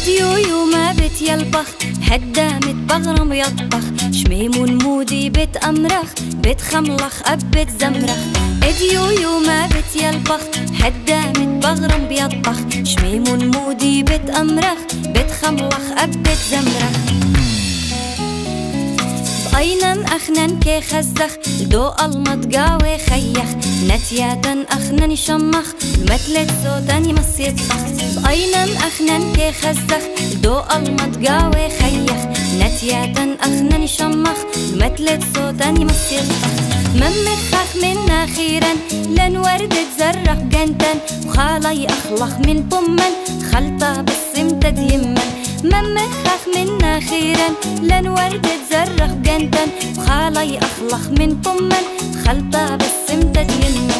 هديو يوما بيت يلبخ هدامة دبغرة ميطبخ شميم ونمودي بيت أمرخ بيت خملخ أب بيت زمرخ هديو يوما بيت يلبخ هدامة دبغرة بيطبخ شميم ونمودي بيت أمرخ بيت خملخ أب بيت زمرخ أينن أخنن كي خزخ دو المطقاوي خيخ نتياتن أخنن يشمخ المتلت سوداني مص يطبخ أينن أخنن كي خزخ دو المطقاوي خيخ نتياتن أخنن يشمخ المتلت سوداني مص يطبخ ممخخ منا خيرا لن ورد تزرق جنتن وخالي أخلخ من بمن خلطة بالسمتة يمن ممخخ منا خيرا لن ورد تزرخ جنتن وخالي أخلخ من بمن خلطة بالسمتة يمن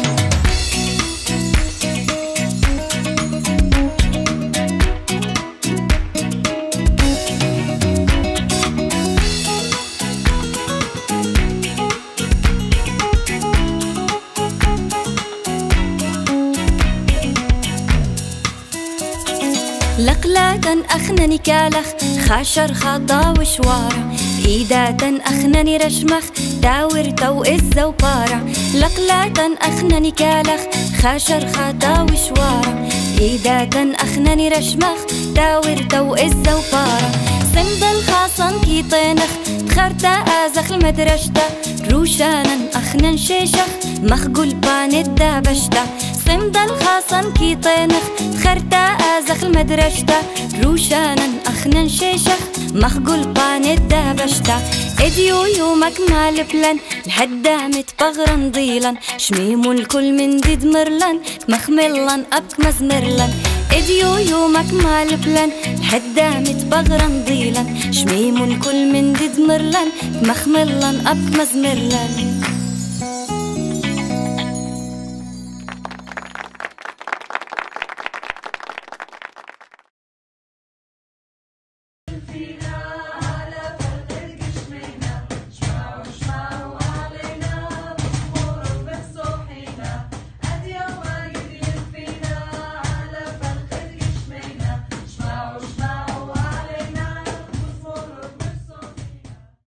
لقلاتن أخنني كالخ خاشر خطا وشوارة إيداتن أخنني رشمخ داور تو إزة وبارة لقلاتن أخنني كالخ خاشر خطا وشوارة إيداتن أخنني رشمخ داور تو إزة وبارة سند الخاصن كي طينخ تخرتا أزخ المدرشتا روشانن أخنن شيشخ مخقول بانت دابشتا سند الخاصن كي طينخ تخرتا أزخ المدرشتا روشانن أخنن شيشخ مخقول بانت دابشتا إديو يومك مال بلن الحدامة دبغرة نضيلن شميم الكل من ديد مرلن مخملن أبك مزمرلن إديو يومك مال بلن الحدامة دبغرة نضيلن شميم الكل من ديد مرلن مخملن أبك مزمرلن.